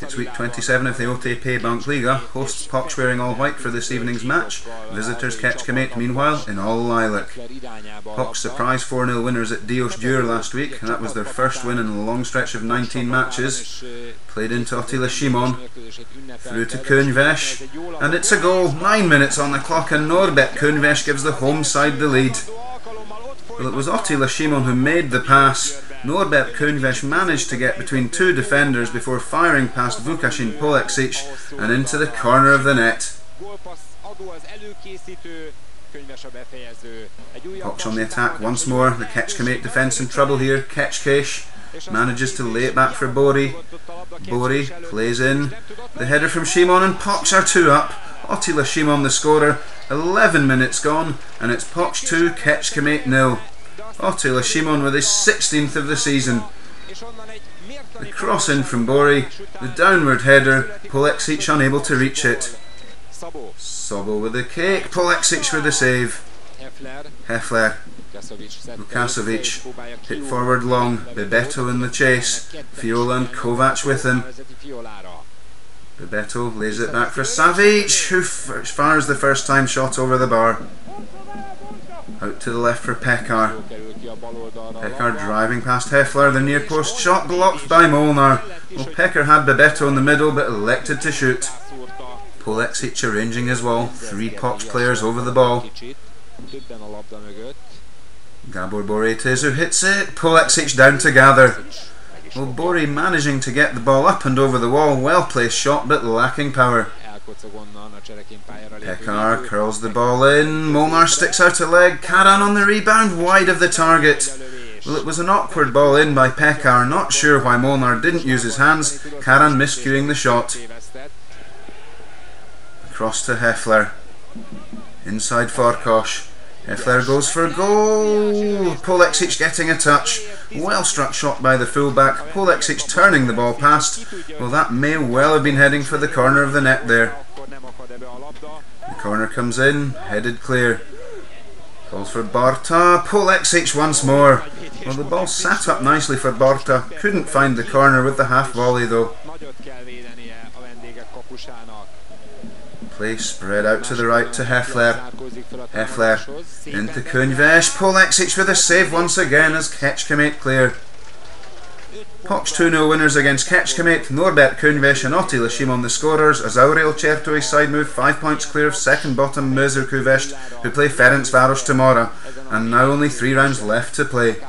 It's week 27 of the OTP Bank Liga. Hosts Paks wearing all white for this evening's match. Visitors Kecskemét, meanwhile, in all lilac. Paks surprised 4-0 winners at Diósgyőr last week, and that was their first win in a long stretch of 19 matches. Played into Attila Simon, through to Könyves, and it's a goal. 9 minutes on the clock, and Norbert Könyves gives the home side the lead. Well, it was Attila Simon who made the pass. Norbert Könyves managed to get between two defenders before firing past Vukasin Poleksic and into the corner of the net. Paks on the attack once more. The Kecskemét defence in trouble here. Kecskés manages to lay it back for Bori. Bori plays in the header from Simon, and Paks are 2 up. Attila Simon the scorer. 11 minutes gone, and it's Paks 2, Kecskemét 0. Attila Simon with his 16th of the season. The cross in from Bori, the downward header, Poleksic unable to reach it. Szabó with the kick, Poleksic with the save. Heffler, Vukaszovics, hit forward long, Bebeto in the chase, Fiola and Kovács with him. Bebeto lays it back for Szavics, who fires the first time shot over the bar. Out to the left for Pekár. Pekár driving past Heffler, the near post shot blocked by Molnár. Well, Pekár had Bebeto in the middle but elected to shoot. Poleksic arranging his wall, 3 Paks players over the ball. Gabor Bori it is who hits it, Poleksic down to gather. Well, Bori managing to get the ball up and over the wall, well placed shot but lacking power. Pekár curls the ball in, Molnár sticks out a leg, Karan on the rebound, wide of the target. Well, it was an awkward ball in by Pekár, not sure why Molnár didn't use his hands, Karan miscuing the shot. Across to Heffler, inside Farkas, Heffler goes for a goal, Poleksic getting a touch, well struck shot by the fullback, Poleksic turning the ball past. Well, that may well have been heading for the corner of the net there. The corner comes in, headed clear, calls for Barta, Poleksic once more. Well, the ball sat up nicely for Barta, couldn't find the corner with the half volley though. Play spread out to the right to Heffler. Heffler into Könyves. Poleksic with a save once again as Kecskemét clear. Paks 2-0 winners against Kecskemét. Norbert Könyves and Attila Simon the scorers as Aurél Csertői side move 5 points clear of second bottom Mözer who play Ferencváros tomorrow, and now only 3 rounds left to play.